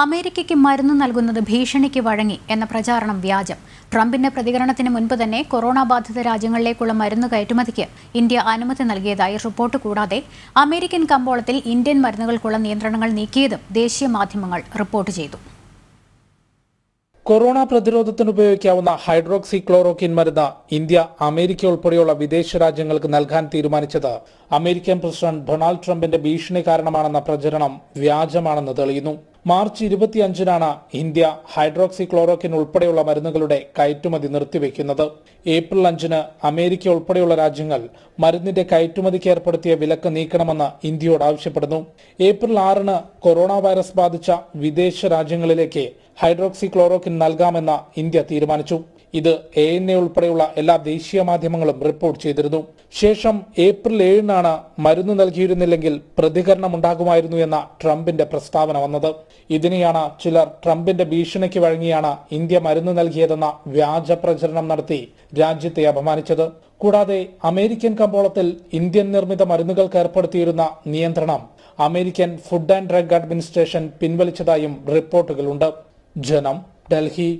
അമേരിക്കയ്ക്ക് മരുന്ന് നൽകുന്നത് ഭീഷണിക്ക് വഴങ്ങി എന്ന പ്രചാരണം വ്യാജം. ട്രംപിന്റെ പ്രതികരണത്തിന് മുൻപ് തന്നെ കൊറോണ ബാധിത രാജ്യങ്ങളിലേക്കുള്ള മരുന്ന് കയറ്റുമതിക്ക് ഇന്ത്യ അനുമതി നൽകിയതായി റിപ്പോർട്ട്. കൂടാതെ അമേരിക്കൻ കമ്പോളത്തിൽ ഇന്ത്യൻ മരുന്നുകൾക്കുള്ള നിയന്ത്രണങ്ങൾ നീക്കിയതും ദേശീയ മാധ്യമങ്ങൾ റിപ്പോർട്ട് ചെയ്തു. കൊറോണ പ്രതിരോധത്തിന് ഉപയോഗിക്കാവുന്ന ഹൈഡ്രോക്സിക്ലോറോക്വിൻ മരുന്ന് ഇന്ത്യ, അമേരിക്ക ഉൾപ്പെടെയുള്ള വിദേശ രാജ്യങ്ങൾക്ക് നൽകാൻ തീരുമാനിച്ചത് അമേരിക്കൻ പ്രസിഡന്റ് ഡൊണാൾഡ് ട്രംപിന്റെ ഭീഷണി കാരണമാണെന്ന പ്രചരണം വ്യാജമാണെന്ന് തെളിയുന്നു. മാർച്ച് 25-നാണ് ഇന്ത്യ ഹൈഡ്രോക്സിക്ലോറോക്വിൻ ഉൾപ്പെടെയുള്ള മരുന്നുകളുടെ കയറ്റുമതി നിർത്തിവെക്കുന്നത്. ഏപ്രിൽ 5-ന് അമേരിക്ക ഉൾപ്പെടെയുള്ള രാജ്യങ്ങൾ മരുന്നിന്റെ കയറ്റുമതിക്ക് ഏർപ്പെടുത്തിയ വിലക്ക് നീക്കണമെന്ന് ഇന്ത്യയോട് ആവശ്യപ്പെടുന്നു. ഏപ്രിൽ 6-ന് കൊറോണ വൈറസ് ബാധിച്ച വിദേശ രാജ്യങ്ങളിലേക്ക് ഹൈഡ്രോക്സിക്ലോറോക്വിൻ നൽകാമെന്ന് ഇന്ത്യ തീരുമാനിച്ചു. ഇത് ANA ഉൾപ്പെടെയുള്ള എല്ലാ ദേശീയ മാധ്യമങ്ങളും റിപ്പോർട്ട് ചെയ്തിരുന്നു. ശേഷം ഏപ്രിൽ 7-നാണ് മരുന്ന് നൽകിയിരുന്നില്ലെങ്കിൽ പ്രതികരണമുണ്ടാകുമായിരുന്നു എന്ന ട്രംപിന്റെ പ്രസ്താവന വന്നത്. ഇതിനെയാണ് ചിലർ ട്രംപിന്റെ ഭീഷണിക്ക് വഴങ്ങിയാണ് ഇന്ത്യ മരുന്ന് നൽകിയതെന്ന വ്യാജ പ്രചരണം നടത്തി രാജ്യത്തെ അപമാനിച്ചത്. കൂടാതെ അമേരിക്കൻ കമ്പോളത്തിൽ ഇന്ത്യൻ നിർമ്മിത മരുന്നുകൾക്ക് ഏർപ്പെടുത്തിയിരുന്ന നിയന്ത്രണം American food and drug administration പിൻവലിച്ചതായും റിപ്പോർട്ടുകളുണ്ട്. ജനം, ഡൽഹി.